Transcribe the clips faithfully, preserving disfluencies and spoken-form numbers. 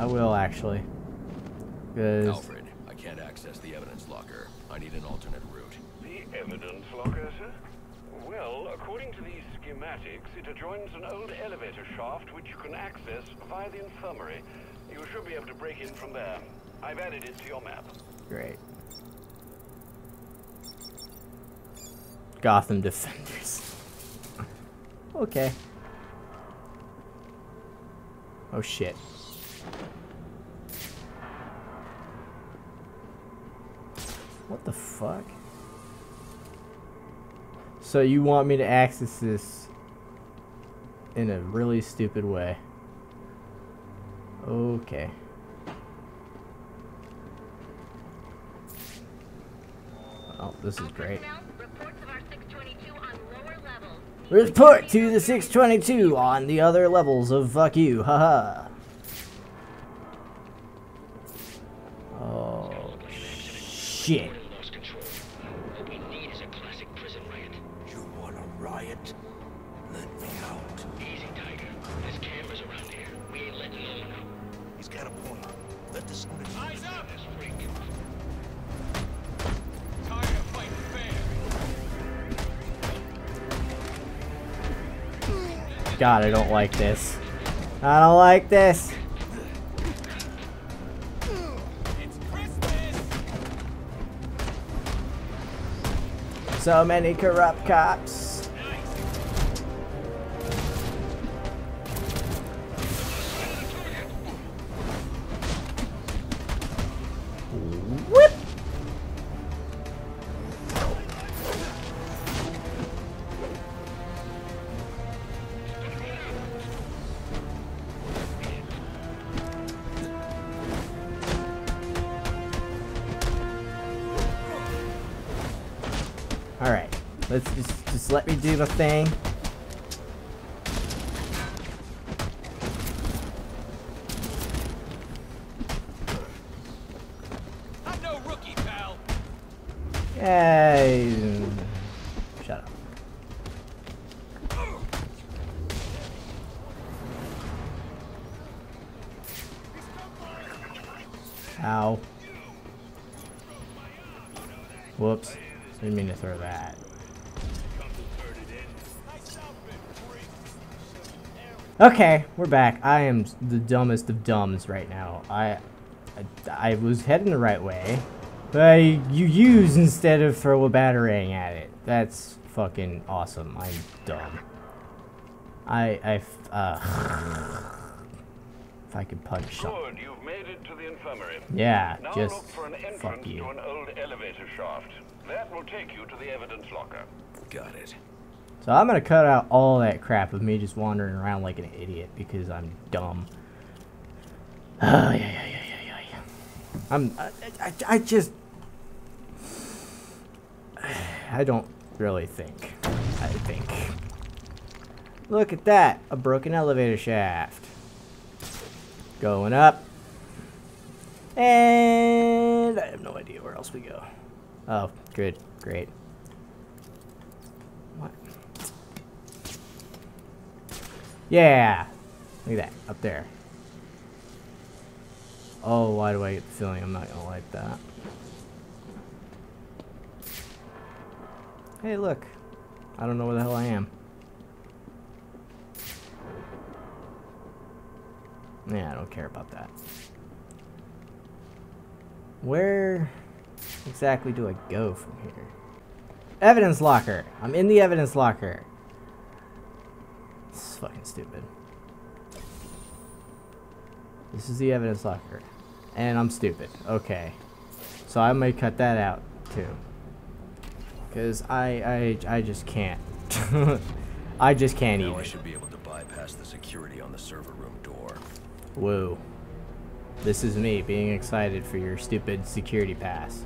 I will actually. Alfred, I can't access the evidence locker. I need an alternate route. The evidence locker, sir? Well, according to these schematics, it adjoins an old elevator shaft which you can access via the infirmary. You should be able to break in from there. I've added it to your map. Great. Gotham Defenders. Okay. Oh shit. What the fuck? So you want me to access this in a really stupid way. Okay. Oh, this is great. Report to the six twenty-two on the other levels of fuck you, haha. Oh, shit. What we need is a classic prison riot. You want a riot? Let me out. Easy, Tiger. There's cameras around here. We ain't letting no one out. He's got a point. Let this one in. Eyes up! This freak. Tired of fighting fair. God, I don't like this. I don't like this. It's Christmas. So many corrupt cops. Nice. Whoop. Let's just, just let me do the thing. I'm no rookie, pal. Hey, shut up. Ow. Whoops. Didn't mean to throw that. Okay, we're back. I am the dumbest of dumbs right now. I, I, I was heading the right way, but I, you use instead of throw a batarang at it. That's fucking awesome. I'm dumb. I, I, uh, if I could punch something. Good, you've made it to the infirmary. Yeah, now just look for an entrance fuck you. To an old elevator shaft. That will take you to the evidence locker. Got it. So I'm gonna cut out all that crap of me just wandering around like an idiot because I'm dumb. Oh, yeah, yeah, yeah, yeah, yeah. I'm. I, I, I just. I don't really think. I think. Look at that! A broken elevator shaft. Going up. And I have no idea where else we go. Oh, good, great. Yeah! Look at that, up there. Oh, why do I get the feeling I'm not gonna like that? Hey, look. I don't know where the hell I am. Yeah, I don't care about that. Where exactly do I go from here? Evidence locker! I'm in the evidence locker! This is fucking stupid. This is the evidence locker. And I'm stupid. Okay. So I may cut that out too. Cause I I I just can't. I just can't even. I should be able to bypass the security on the server room door. Whoa. This is me being excited for your stupid security pass.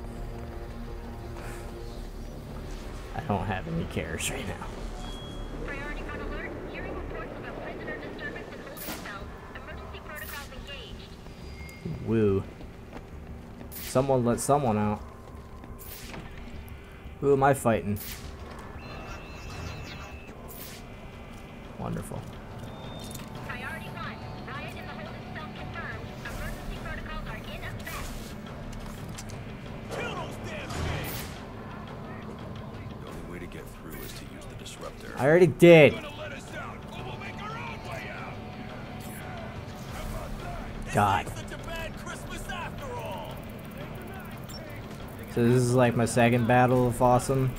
I don't have any cares right now. Woo. Someone let someone out. Who am I fighting? Wonderful. Priority one. Riot in the hold is self-confirmed. I already did. God. So this is like my second battle of awesome.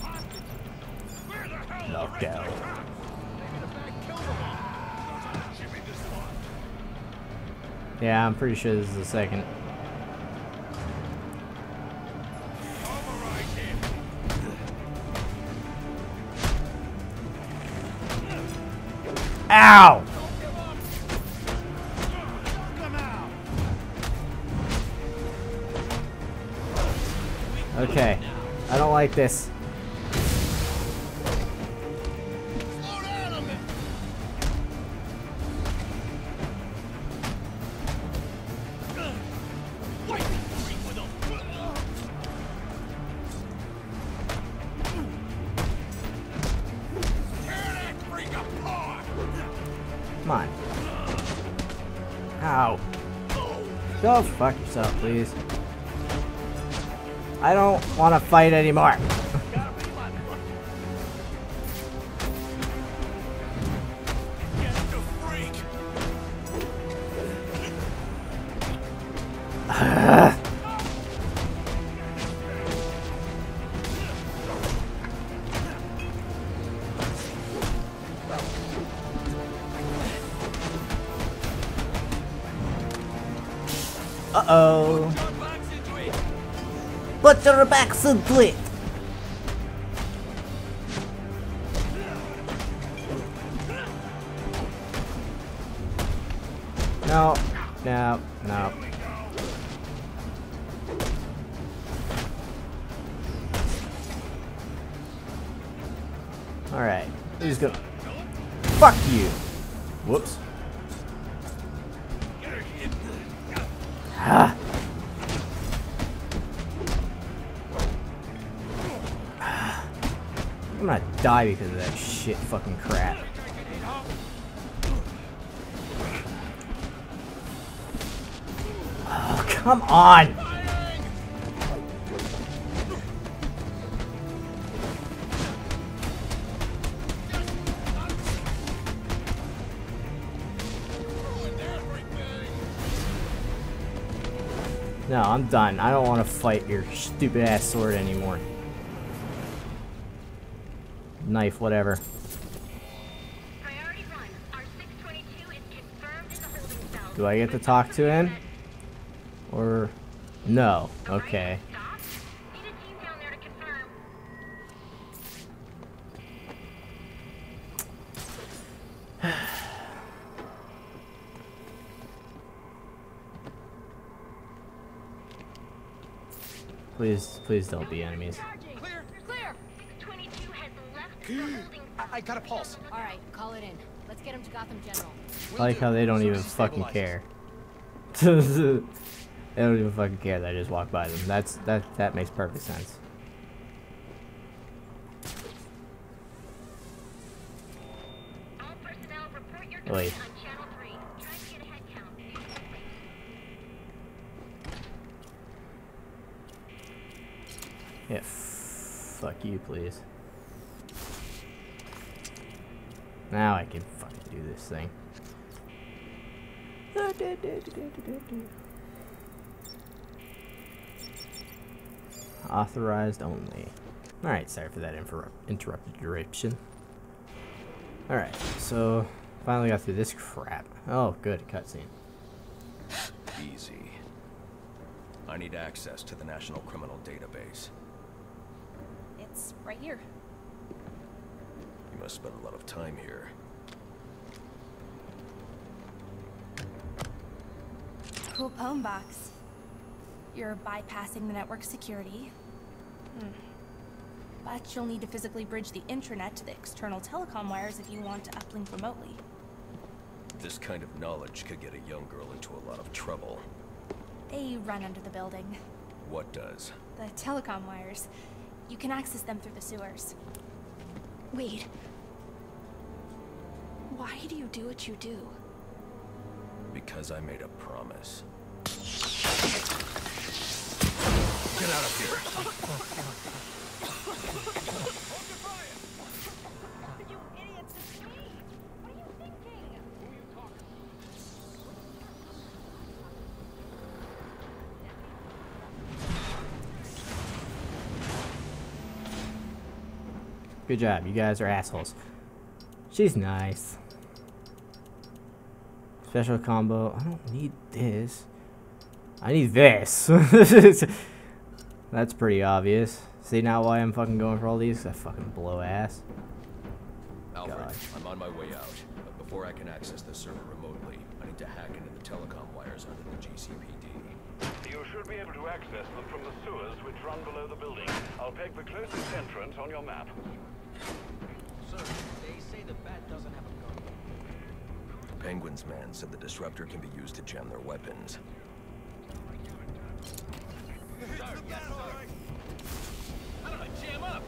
Knocked out. Yeah, I'm pretty sure this is the second. Ow! Okay, I don't like this. Come on. Ow. Go fuck yourself, please. I don't want to fight anymore. Uh-oh. Put your backs into it! No, no, no. Alright, he's gonna... Fuck you! Whoops. Ah. I'm gonna die because of that shit fucking crap. Oh, come on! No, I'm done. I don't want to fight your stupid ass sword anymore. Knife, whatever. Priority one. Our six twenty-two is confirmed in the holding cell. Do I get to talk to him? Or no. Okay. Please, please don't be enemies. Clear, clear. six twenty-two has left the holding. I got a pulse. All right, call it in. Let's get him to Gotham General. I like how they don't even fucking care. They don't even fucking care that I just walked by them. That's that. That makes perfect sense. All personnel report your command on channel three. Try to get a head count. Yeah, fuck you, please. Now I can fucking do this thing. Authorized only. Alright, sorry for that inter interrupted duration. Alright, so finally got through this crap. Oh, good, cutscene. Easy. I need access to the National Criminal Database. It's right here. You must spend a lot of time here. Cool poem box. You're bypassing the network security. Hmm. But you'll need to physically bridge the intranet to the external telecom wires if you want to uplink remotely. This kind of knowledge could get a young girl into a lot of trouble. They run under the building. What does? The telecom wires. You can access them through the sewers. Wait. Why do you do what you do? Because I made a promise. Get out of here! Hold your fire! You idiot! Good job. You guys are assholes. She's nice. Special combo. I don't need this. I need this. That's pretty obvious. See now why I'm fucking going for all these? I fucking blow ass. Alfred, God. I'm on my way out, but before I can access the server remotely, I need to hack into the telecom wires under the G C P D. You should be able to access them from the sewers which run below the building. I'll peg the closest entrance on your map. Sir, they say the bat doesn't have a gun. The Penguin's man said the disruptor can be used to jam their weapons. Sir, yes, sir. How do I jam up?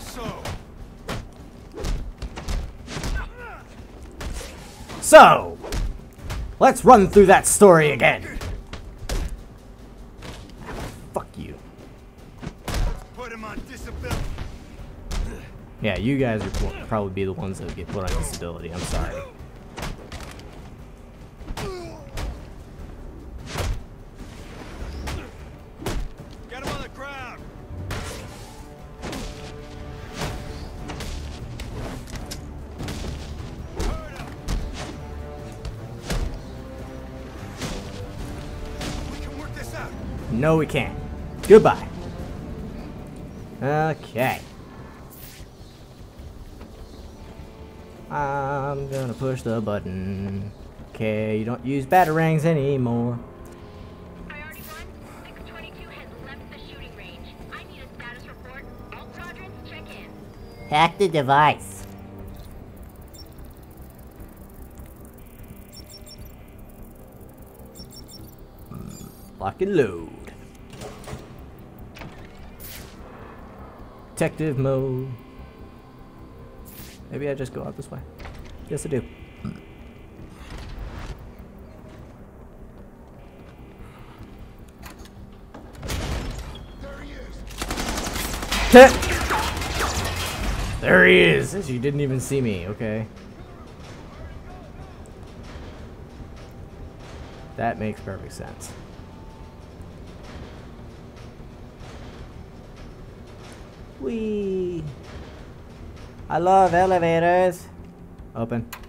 So. So, let's run through that story again. Fuck you. Put him on disability. Yeah, you guys will probably be the ones that get put on disability. I'm sorry. No, we can't. Goodbye. Okay. I'm gonna push the button. Okay, you don't use batarangs anymore. Priority one, six twenty-two has left the shooting range. I need a status report. All quadrants check in. Hack the device. Lock and load. Detective mode. Maybe I just go out this way. Yes, I do. There he is. There he is. You didn't even see me. Okay. That makes perfect sense. Whee! I love elevators. Open.